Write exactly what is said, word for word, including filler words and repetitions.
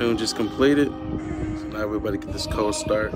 tune just completed. So now everybody get this cold start.